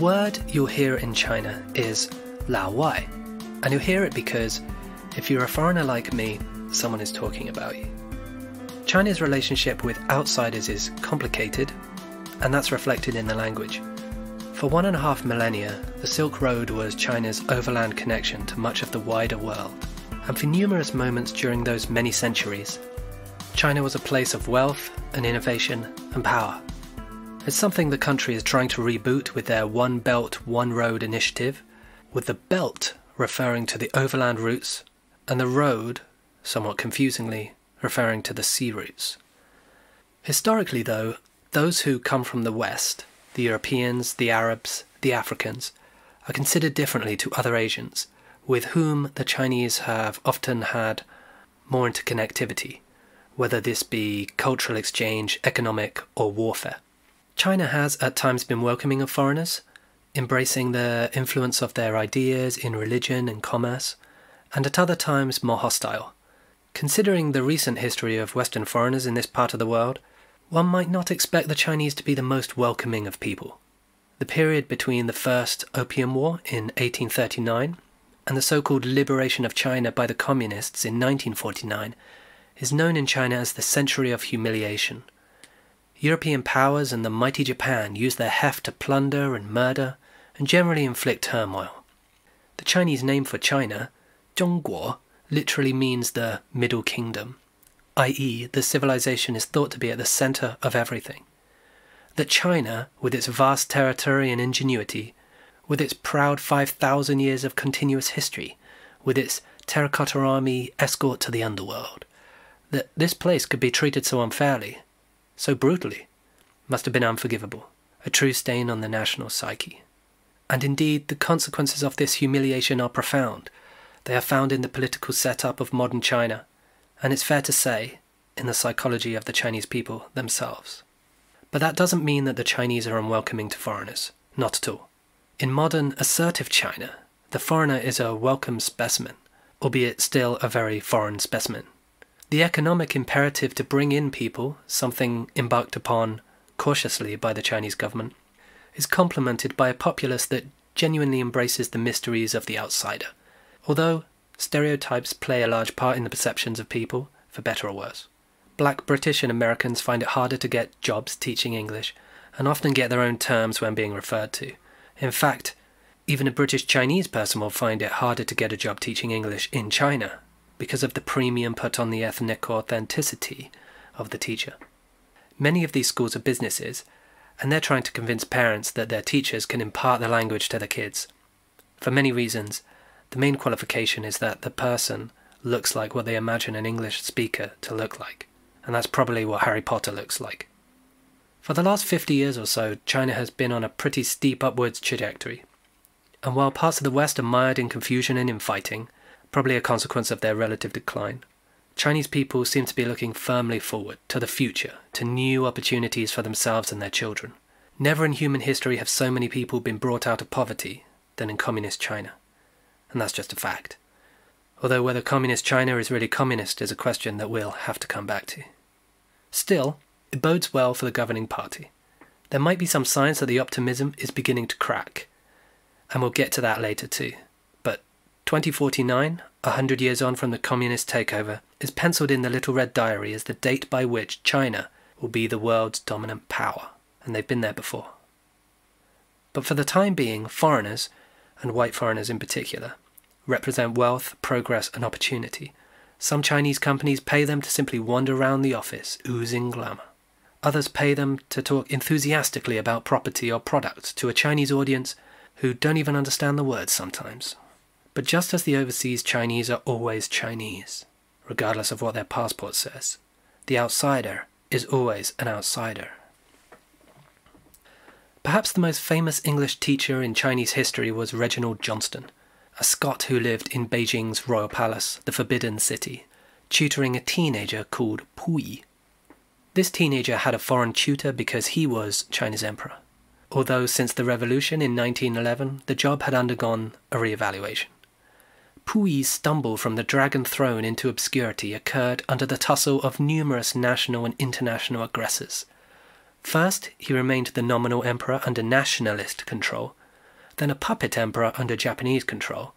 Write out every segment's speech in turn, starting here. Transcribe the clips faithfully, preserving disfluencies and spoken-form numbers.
word you'll hear in China is Laowai, and you'll hear it because if you're a foreigner like me, someone is talking about you. China's relationship with outsiders is complicated, and that's reflected in the language. For one and a half millennia, the Silk Road was China's overland connection to much of the wider world, and for numerous moments during those many centuries, China was a place of wealth and innovation and power. It's something the country is trying to reboot with their One Belt, One Road initiative, with the belt referring to the overland routes and the road, somewhat confusingly, referring to the sea routes. Historically though, those who come from the West, the Europeans, the Arabs, the Africans, are considered differently to other Asians, with whom the Chinese have often had more interconnectivity, whether this be cultural exchange, economic, or warfare. China has at times been welcoming of foreigners, embracing the influence of their ideas in religion and commerce, and at other times more hostile. Considering the recent history of Western foreigners in this part of the world, one might not expect the Chinese to be the most welcoming of people. The period between the First Opium War in eighteen thirty-nine and the so-called liberation of China by the Communists in nineteen forty-nine is known in China as the Century of Humiliation. European powers and the mighty Japan used their heft to plunder and murder and generally inflict turmoil. The Chinese name for China, Zhongguo, literally means the Middle Kingdom, that is the civilization is thought to be at the center of everything. That China, with its vast territory and ingenuity, with its proud five thousand years of continuous history, with its terracotta army escort to the underworld, that this place could be treated so unfairly, so brutally, must have been unforgivable, a true stain on the national psyche. And indeed, the consequences of this humiliation are profound. They are found in the political setup of modern China, and it's fair to say, in the psychology of the Chinese people themselves. But that doesn't mean that the Chinese are unwelcoming to foreigners, not at all. In modern, assertive China, the foreigner is a welcome specimen, albeit still a very foreign specimen. The economic imperative to bring in people, something embarked upon cautiously by the Chinese government, is complemented by a populace that genuinely embraces the mysteries of the outsider. Although stereotypes play a large part in the perceptions of people, for better or worse. Black British and Americans find it harder to get jobs teaching English, and often get their own terms when being referred to. In fact, even a British Chinese person will find it harder to get a job teaching English in China, because of the premium put on the ethnic authenticity of the teacher. Many of these schools are businesses, and they're trying to convince parents that their teachers can impart the language to their kids. For many reasons, the main qualification is that the person looks like what they imagine an English speaker to look like, and that's probably what Harry Potter looks like. For the last fifty years or so, China has been on a pretty steep upwards trajectory, and while parts of the West are mired in confusion and infighting, probably a consequence of their relative decline, Chinese people seem to be looking firmly forward, to the future, to new opportunities for themselves and their children. Never in human history have so many people been brought out of poverty than in communist China. And that's just a fact. Although whether communist China is really communist is a question that we'll have to come back to. Still, it bodes well for the governing party. There might be some signs that the optimism is beginning to crack, and we'll get to that later too. twenty forty-nine, a hundred years on from the communist takeover, is penciled in the Little Red Diary as the date by which China will be the world's dominant power, and they've been there before. But for the time being, foreigners, and white foreigners in particular, represent wealth, progress, and opportunity. Some Chinese companies pay them to simply wander around the office, oozing glamour. Others pay them to talk enthusiastically about property or products to a Chinese audience who don't even understand the words sometimes. But just as the overseas Chinese are always Chinese, regardless of what their passport says, the outsider is always an outsider. Perhaps the most famous English teacher in Chinese history was Reginald Johnston, a Scot who lived in Beijing's royal palace, the Forbidden City, tutoring a teenager called Puyi. This teenager had a foreign tutor because he was China's emperor, although since the revolution in nineteen eleven, the job had undergone a re-evaluation. Puyi's stumble from the Dragon Throne into obscurity occurred under the tussle of numerous national and international aggressors. First, he remained the nominal emperor under nationalist control, then a puppet emperor under Japanese control,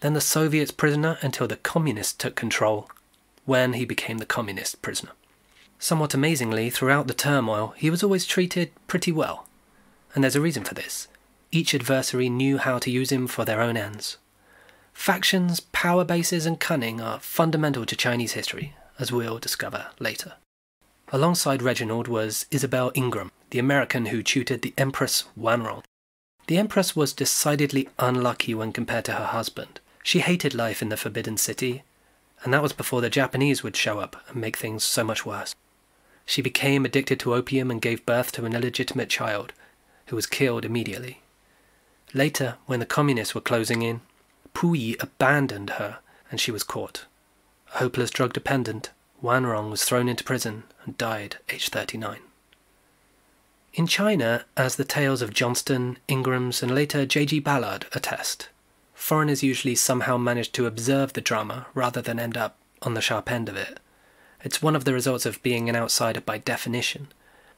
then the Soviets prisoner until the communists took control, when he became the communist prisoner. Somewhat amazingly, throughout the turmoil, he was always treated pretty well. And there's a reason for this. Each adversary knew how to use him for their own ends. Factions, power bases and cunning are fundamental to Chinese history, as we'll discover later. Alongside Reginald was Isabel Ingram, the American who tutored the Empress Wanrong. The Empress was decidedly unlucky when compared to her husband. She hated life in the Forbidden City, and that was before the Japanese would show up and make things so much worse. She became addicted to opium and gave birth to an illegitimate child, who was killed immediately. Later, when the communists were closing in, Puyi abandoned her and she was caught. A hopeless drug dependent, Wanrong was thrown into prison and died aged thirty-nine. In China, as the tales of Johnston, Ingrams and later J G Ballard attest, foreigners usually somehow manage to observe the drama rather than end up on the sharp end of it. It's one of the results of being an outsider by definition,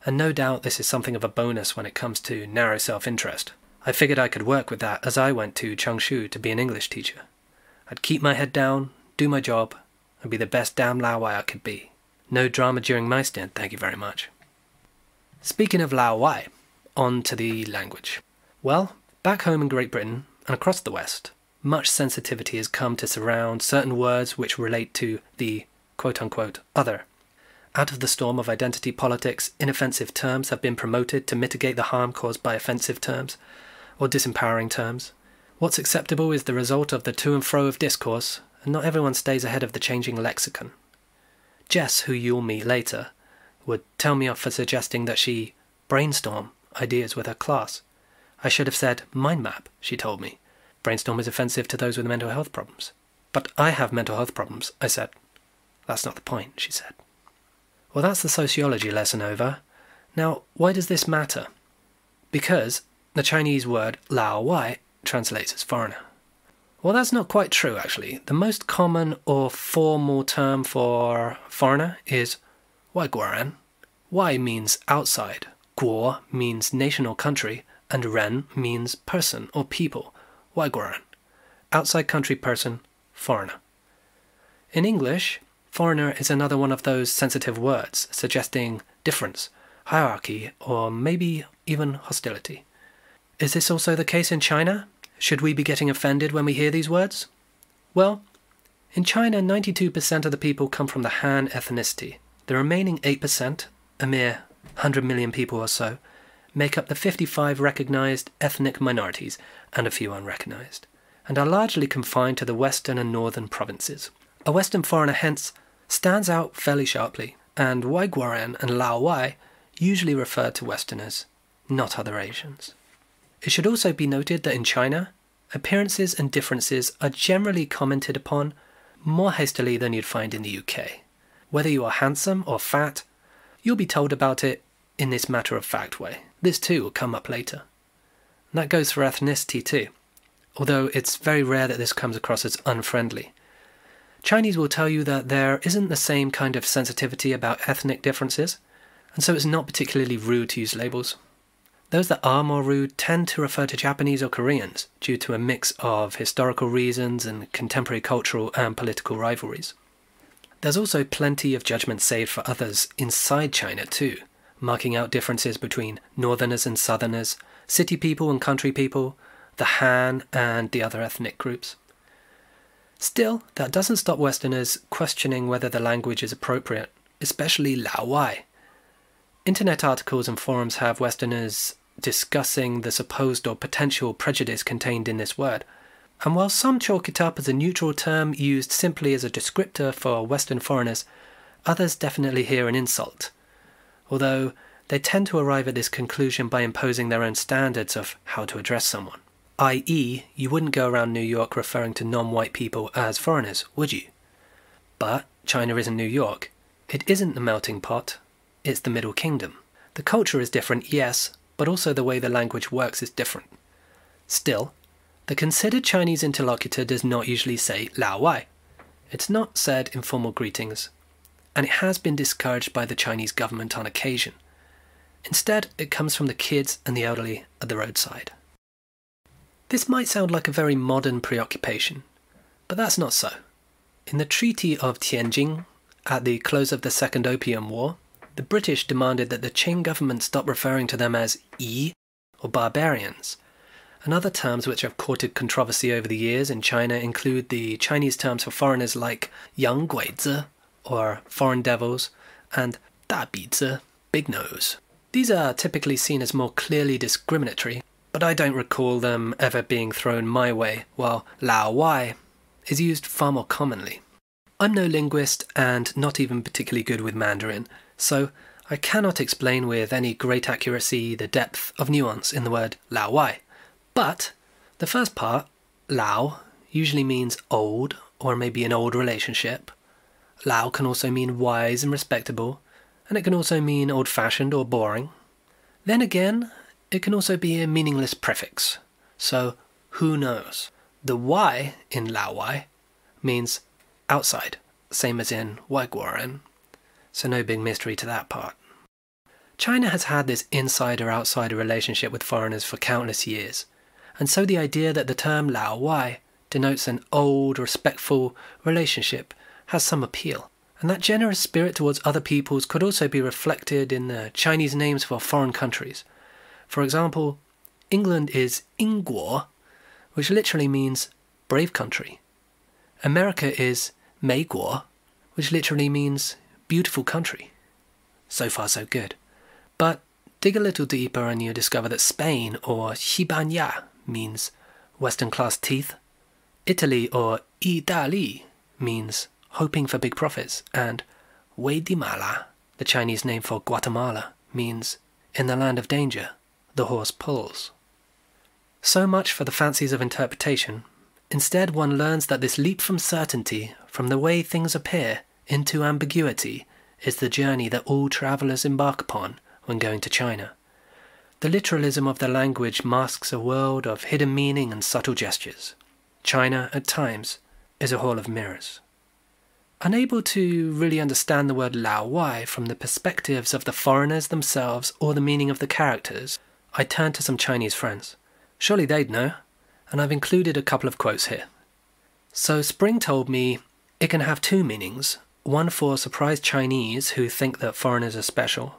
and no doubt this is something of a bonus when it comes to narrow self-interest. I figured I could work with that as I went to Changshu to be an English teacher. I'd keep my head down, do my job, and be the best damn Laowai I could be. No drama during my stint, thank you very much. Speaking of Laowai, on to the language. Well, back home in Great Britain, and across the West, much sensitivity has come to surround certain words which relate to the quote-unquote other. Out of the storm of identity politics, inoffensive terms have been promoted to mitigate the harm caused by offensive terms, or disempowering terms. What's acceptable is the result of the to and fro of discourse, and not everyone stays ahead of the changing lexicon. Jess, who you'll meet later, would tell me off for suggesting that she brainstorm ideas with her class. I should have said mind map, she told me. Brainstorm is offensive to those with mental health problems. But I have mental health problems, I said. That's not the point, she said. Well, that's the sociology lesson over. Now, why does this matter? Because the Chinese word Laowai translates as foreigner. Well, that's not quite true, actually. The most common or formal term for foreigner is Waiguoren. Wai means outside, Guo means nation or country, and Ren means person or people. Waiguoren, outside country person, foreigner. In English, foreigner is another one of those sensitive words, suggesting difference, hierarchy, or maybe even hostility. Is this also the case in China? Should we be getting offended when we hear these words? Well, in China, ninety-two percent of the people come from the Han ethnicity. The remaining eight percent, a mere one hundred million people or so, make up the fifty-five recognized ethnic minorities, and a few unrecognized, and are largely confined to the western and northern provinces. A western foreigner, hence, stands out fairly sharply, and Waiguoren and Laowai usually refer to Westerners, not other Asians. It should also be noted that in China, appearances and differences are generally commented upon more hastily than you'd find in the U K. Whether you are handsome or fat, you'll be told about it in this matter-of-fact way. This too will come up later. And that goes for ethnicity too, although it's very rare that this comes across as unfriendly. Chinese will tell you that there isn't the same kind of sensitivity about ethnic differences, and so it's not particularly rude to use labels. Those that are more rude tend to refer to Japanese or Koreans due to a mix of historical reasons and contemporary cultural and political rivalries. There's also plenty of judgment saved for others inside China too, marking out differences between northerners and southerners, city people and country people, the Han and the other ethnic groups. Still, that doesn't stop Westerners questioning whether the language is appropriate, especially Laowai. Internet articles and forums have Westerners discussing the supposed or potential prejudice contained in this word, and while some chalk it up as a neutral term used simply as a descriptor for Western foreigners, others definitely hear an insult, although they tend to arrive at this conclusion by imposing their own standards of how to address someone. that is, you wouldn't go around New York referring to non-white people as foreigners, would you? But China isn't New York. It isn't the melting pot. It's the Middle Kingdom. The culture is different, yes, but also the way the language works is different. Still, the considered Chinese interlocutor does not usually say Laowai. It's not said in formal greetings, and it has been discouraged by the Chinese government on occasion. Instead, it comes from the kids and the elderly at the roadside. This might sound like a very modern preoccupation, but that's not so. In the Treaty of Tianjin, at the close of the Second Opium War, the British demanded that the Qing government stop referring to them as Yi, or barbarians, and other terms which have courted controversy over the years in China include the Chinese terms for foreigners like Yang Guizi, or foreign devils, and Da Bizi, big nose. These are typically seen as more clearly discriminatory, but I don't recall them ever being thrown my way, while Laowai is used far more commonly. I'm no linguist and not even particularly good with Mandarin, so I cannot explain with any great accuracy the depth of nuance in the word Laowai. But the first part, Lao, usually means old or maybe an old relationship. Lao can also mean wise and respectable, and it can also mean old-fashioned or boring. Then again, it can also be a meaningless prefix, so who knows? The Y in Laowai means outside, same as in Waiguoren, so no big mystery to that part. China has had this insider-outsider relationship with foreigners for countless years, and so the idea that the term Laowai denotes an old, respectful relationship has some appeal. And that generous spirit towards other peoples could also be reflected in the Chinese names for foreign countries. For example, England is Ingguo, which literally means brave country. America is Meiguo, which literally means beautiful country. So far so good. But dig a little deeper and you discover that Spain, or Xibanya, means Western class teeth. Italy, or Idali, means hoping for big profits, and Weidimala, the Chinese name for Guatemala, means in the land of danger, the horse pulls. So much for the fancies of interpretation. Instead, one learns that this leap from certainty, from the way things appear, into ambiguity, is the journey that all travellers embark upon when going to China. The literalism of the language masks a world of hidden meaning and subtle gestures. China, at times, is a hall of mirrors. Unable to really understand the word Laowai from the perspectives of the foreigners themselves or the meaning of the characters, I turned to some Chinese friends. Surely they'd know, and I've included a couple of quotes here. So Spring told me it can have two meanings, one for surprised Chinese who think that foreigners are special.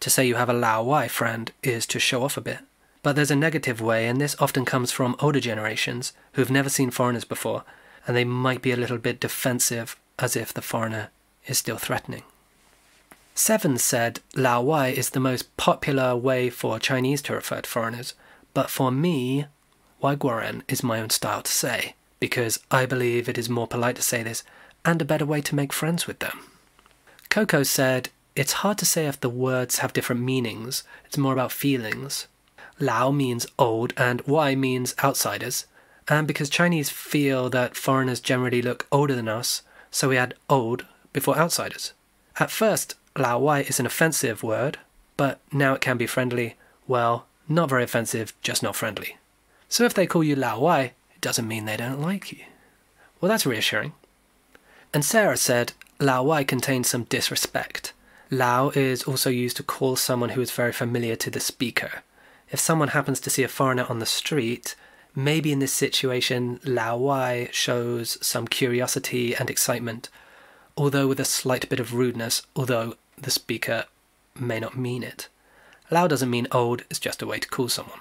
To say you have a Laowai friend is to show off a bit. But there's a negative way, and this often comes from older generations who've never seen foreigners before, and they might be a little bit defensive, as if the foreigner is still threatening. Seven said Laowai is the most popular way for Chinese to refer to foreigners, but for me, Waiguoren is my own style to say, because I believe it is more polite to say this, and a better way to make friends with them. Coco said, it's hard to say if the words have different meanings, it's more about feelings. Lao means old, and Wai means outsiders, and because Chinese feel that foreigners generally look older than us, so we add old before outsiders. At first, Laowai is an offensive word, but now it can be friendly. Well, not very offensive, just not friendly. So if they call you Laowai, it doesn't mean they don't like you. Well, that's reassuring. And Sarah said, Laowai contains some disrespect. Lao is also used to call someone who is very familiar to the speaker. If someone happens to see a foreigner on the street, maybe in this situation, Laowai shows some curiosity and excitement, although with a slight bit of rudeness, although the speaker may not mean it. Lao doesn't mean old, it's just a way to call someone.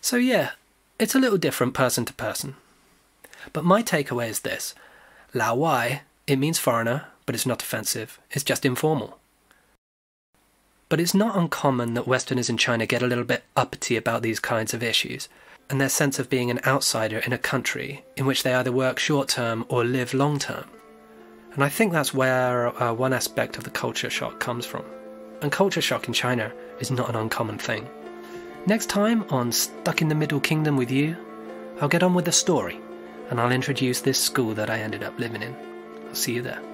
So yeah, it's a little different person to person. But my takeaway is this. Laowai, it means foreigner, but it's not offensive, it's just informal. But it's not uncommon that Westerners in China get a little bit uppity about these kinds of issues, and their sense of being an outsider in a country in which they either work short-term or live long-term. And I think that's where uh, one aspect of the culture shock comes from. And culture shock in China is not an uncommon thing. Next time on Stuck in the Middle Kingdom With You, I'll get on with the story, and I'll introduce this school that I ended up living in. I'll see you there.